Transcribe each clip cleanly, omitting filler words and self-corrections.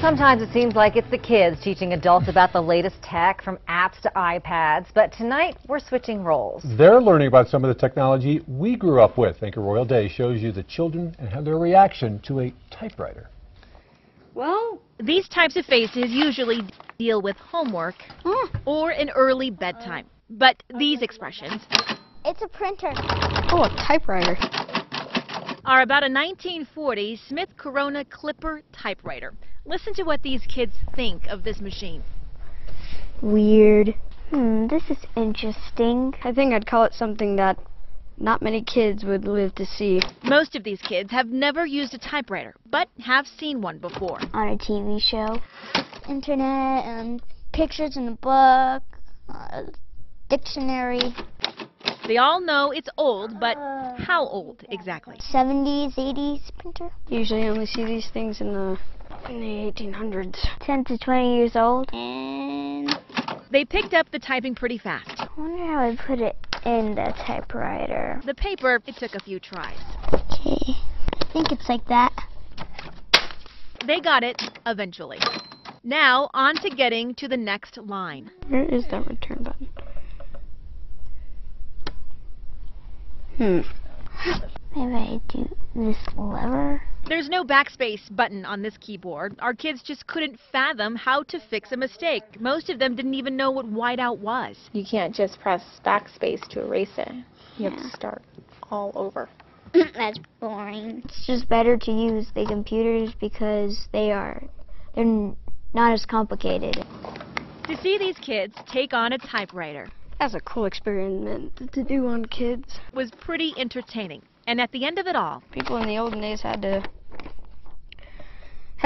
Sometimes it seems like it's the kids teaching adults about the latest tech, from apps to iPads, but tonight we're switching roles. They're learning about some of the technology we grew up with. Anchor Royal Day shows you the children and how their reaction to a typewriter. Well, these types of faces usually deal with homework or an early bedtime, but these expressions, it's a printer, oh, a typewriter, are about a 1940 Smith Corona Clipper typewriter. Listen to what these kids think of this machine. Weird. This is interesting. I think I'd call it something that not many kids would live to see. Most of these kids have never used a typewriter, but have seen one before. On a TV show. Internet and pictures in a book, dictionary. They all know it's old, but how old exactly? 70s, 80s printer. Usually only see these things in the 1800s. 10 to 20 years old. And they picked up the typing pretty fast. I wonder how I put it in the typewriter. The paper, it took a few tries. Okay, I think it's like that. They got it eventually. Now on to getting to the next line. Where is that return button? Maybe I do this lever. There's no backspace button on this keyboard. Our kids just couldn't fathom how to fix a mistake. Most of them didn't even know what whiteout was. You can't just press backspace to erase it. You have to start all over. That's boring. It's just better to use the computers because they're not as complicated. To see these kids take on a typewriter. That's a cool experiment to do on kids. Was pretty entertaining. And at the end of it all, people in the olden days had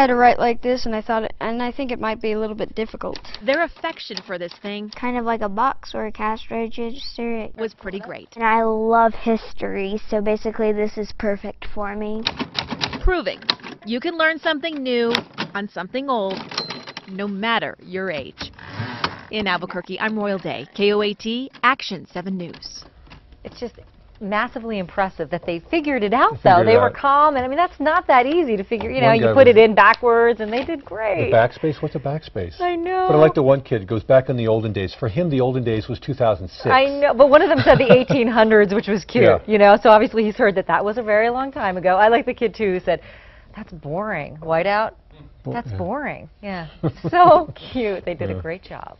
to write like this, and I think it might be a little bit difficult. Their affection for this thing, kind of like a box or a cash register, it was pretty great. And I love history, so basically this is perfect for me. Proving you can learn something new on something old, no matter your age. In Albuquerque, I'm Royal Day, KOAT, Action 7 News. It's just massively impressive that they figured it out, though. They were calm, and I mean, that's not that easy to figure. You know, you put it in backwards, and they did great. The backspace? What's a backspace? I know. But I like the one kid goes back in the olden days. For him, the olden days was 2006. I know, but one of them said the 1800s, which was cute, you know, so obviously he's heard that that was a very long time ago. I like the kid, too, who said, that's boring. Whiteout? That's boring. Yeah. So cute. They did a great job.